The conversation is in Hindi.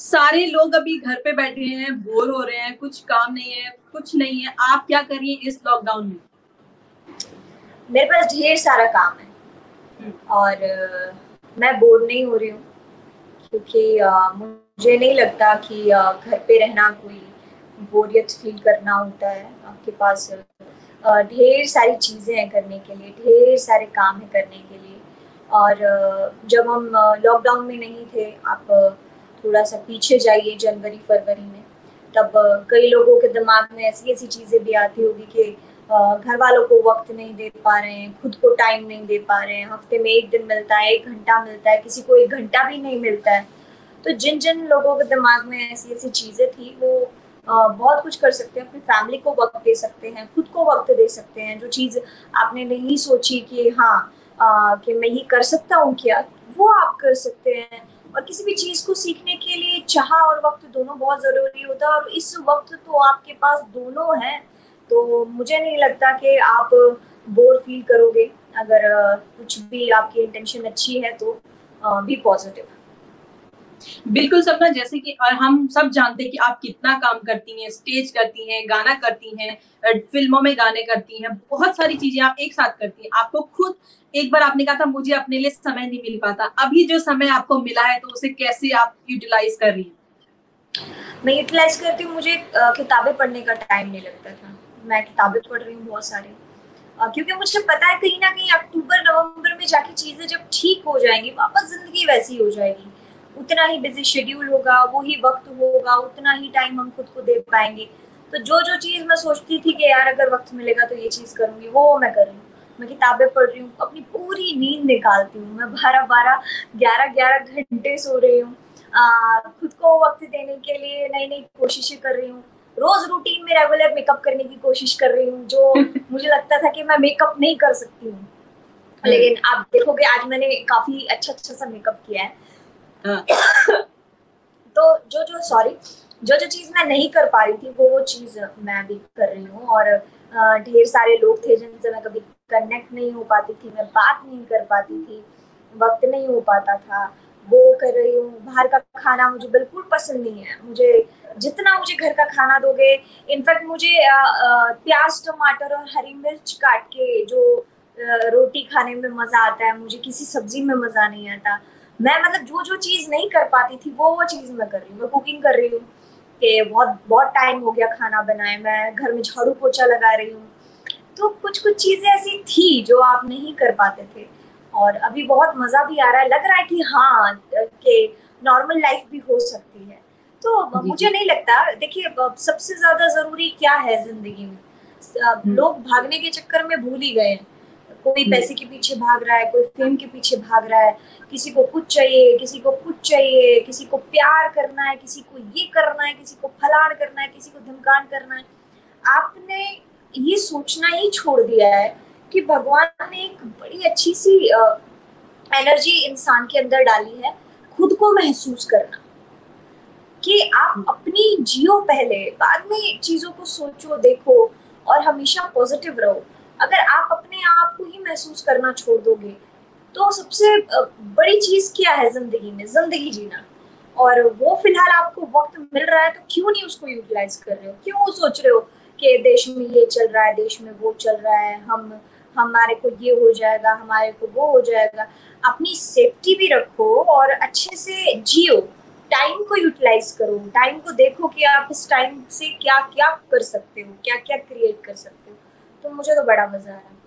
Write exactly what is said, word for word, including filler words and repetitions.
सारे लोग अभी घर पे बैठे हैं, बोर हो रहे हैं, कुछ काम नहीं है, कुछ नहीं है, आप क्या करिए इस लॉकडाउन में? मेरे पास ढेर सारा काम है और मैं बोर नहीं हो रही हूँ, क्योंकि मुझे नहीं लगता कि घर पे रहना कोई बोरियत फील करना होता है। आपके पास ढेर सारी चीज़ें हैं करने के लिए, ढेर सारे काम हैं करने के लिए। और जब हम लॉकडाउन में नहीं थे, आप थोड़ा सा पीछे जाइए जनवरी फरवरी में, तब कई लोगों के दिमाग में ऐसी ऐसी चीज़ें भी आती होगी कि घर वालों को वक्त नहीं दे पा रहे हैं, खुद को टाइम नहीं दे पा रहे हैं, हफ्ते में एक दिन मिलता है, एक घंटा मिलता है, किसी को एक घंटा भी नहीं मिलता है। तो जिन जिन लोगों के दिमाग में ऐसी ऐसी चीज़ें थी वो बहुत कुछ कर सकते हैं, अपनी फैमिली को वक्त दे सकते हैं, खुद को वक्त दे सकते हैं। जो चीज़ आपने नहीं सोची कि हाँ कि मैं ये कर सकता हूँ क्या, वो आप कर सकते हैं। और किसी भी चीज़ को सीखने के लिए चाह और वक्त दोनों बहुत ज़रूरी होता है, और इस वक्त तो आपके पास दोनों हैं। तो मुझे नहीं लगता कि आप बोर फील करोगे, अगर कुछ भी आपकी इंटेंशन अच्छी है तो भी पॉजिटिव। बिल्कुल सपना, जैसे कि और हम सब जानते हैं कि आप कितना काम करती हैं, स्टेज करती हैं, गाना करती हैं, फिल्मों में गाने करती हैं, बहुत सारी चीजें आप एक साथ करती हैं। आपको खुद एक बार आपने कहा था मुझे अपने लिए समय नहीं मिल पाता, अभी जो समय आपको मिला है तो उसे कैसे आप यूटिलाइज कर रही हैं? मैं यूटिलाइज करती हूँ, मुझे किताबें पढ़ने का टाइम नहीं लगता था, मैं किताबें पढ़ रही हूँ बहुत सारी, क्योंकि मुझे पता है कहीं ना कहीं अक्टूबर नवंबर में जाके चीजें जब ठीक हो जाएंगी वापस जिंदगी वैसी हो जाएगी, उतना ही बिजी शेड्यूल होगा, वो ही वक्त होगा, उतना ही टाइम हम खुद को दे पाएंगे। तो जो जो चीज़ मैं सोचती थी कि यार अगर वक्त मिलेगा तो ये चीज़ करूँगी, वो मैं कर रही हूँ। मैं किताबें पढ़ रही हूँ, अपनी पूरी नींद निकालती हूँ, मैं बारह बारह ग्यारह ग्यारह घंटे सो रही हूँ, खुद को वक्त देने के लिए नई नई कोशिशें कर रही हूँ, रोज़ रूटीन में रेगुलर मेकअप करने की कोशिश कर रही हूँ, जो मुझे लगता था कि मैं मेकअप नहीं कर सकती हूँ, लेकिन आप देखोगे आज मैंने काफ़ी अच्छा अच्छा सा मेकअप किया है। तो जो जो सॉरी जो जो चीज़ मैं नहीं कर पा रही थी वो वो चीज़ मैं भी कर रही हूँ। और ढेर सारे लोग थे जिनसे मैं कभी कनेक्ट नहीं हो पाती थी, मैं बात नहीं कर पाती थी, वक्त नहीं हो पाता था, वो कर रही हूँ। बाहर का खाना मुझे बिल्कुल पसंद नहीं है, मुझे जितना मुझे घर का खाना दोगे, इनफैक्ट मुझे आ, आ, प्याज टमाटर और हरी मिर्च काट के जो रोटी खाने में मज़ा आता है, मुझे किसी सब्जी में मज़ा नहीं आता। मैं मतलब जो जो चीज़ नहीं कर पाती थी वो वो चीज़ मैं कर रही हूँ। मैं कुकिंग कर रही हूँ कि बहुत बहुत टाइम हो गया खाना बनाए, मैं घर में झाड़ू पोछा लगा रही हूँ। तो कुछ कुछ चीज़ें ऐसी थी जो आप नहीं कर पाते थे, और अभी बहुत मज़ा भी आ रहा है, लग रहा है कि हाँ कि नॉर्मल लाइफ भी हो सकती है। तो मुझे नहीं लगता, देखिए सबसे ज़्यादा ज़रूरी क्या है ज़िंदगी में, लोग भागने के चक्कर में भूल ही गए हैं। कोई पैसे के पीछे भाग रहा है, कोई फेम के पीछे भाग रहा है, किसी को कुछ चाहिए, किसी को कुछ चाहिए, किसी को प्यार करना है, किसी को ये करना है, किसी को फलाड़ करना है, किसी को धमकान करना है। आपने ये सोचना ही छोड़ दिया है कि भगवान ने एक बड़ी अच्छी सी एनर्जी इंसान के अंदर डाली है, खुद को महसूस करना, कि आप अपनी जियो पहले, बाद में चीज़ों को सोचो देखो और हमेशा पॉजिटिव रहो। अगर आप अपने आप को ही महसूस करना छोड़ दोगे तो सबसे बड़ी चीज़ क्या है ज़िंदगी में, ज़िंदगी जीना। और वो फिलहाल आपको वक्त मिल रहा है तो क्यों नहीं उसको यूटिलाइज कर रहे हो, क्यों सोच रहे हो कि देश में ये चल रहा है, देश में वो चल रहा है, हम हमारे को ये हो जाएगा, हमारे को वो हो जाएगा। अपनी सेफ्टी भी रखो और अच्छे से जियो, टाइम को यूटिलाइज करो, टाइम को देखो कि आप इस टाइम से क्या क्या कर सकते हो, क्या क्या क्रिएट कर सकते हो। तो मुझे तो बड़ा मजा आ रहा है।